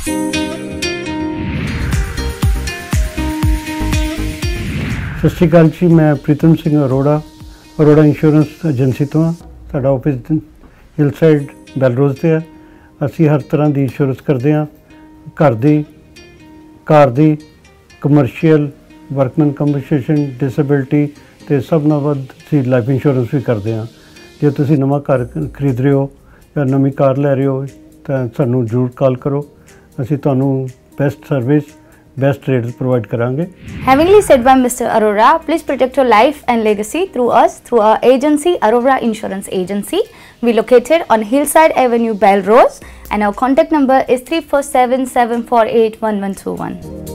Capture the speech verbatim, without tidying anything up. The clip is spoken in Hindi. सत श्री अकाल जी, मैं प्रीतम सिंह अरोड़ा अरोड़ा इंश्योरेंस एजेंसी तो हाँ। साडा ऑफिस हिलसाइड बैलरोज़ ते है। असी हर तरह की इंश्योरेंस करते हाँ, घर की, कार की, कमर्शियल, वर्कमैन कंपनसेशन, डिसेबिलिटी तो सब नाल वध सी लाइफ इंश्योरेंस भी करते हाँ। जो तुसीं नवा घर खरीद रहे हो या नवी कार लै रहे हो तो सानूं जरूर कॉल करो, असीं तुहानूं best service best rates provide karange. Havingly said by Mister Arora, please protect your life and legacy through us, through our agency, Arora Insurance Agency. We located on Hillside Avenue, Bellrose, and our contact number is three four seven seven four eight one one two one.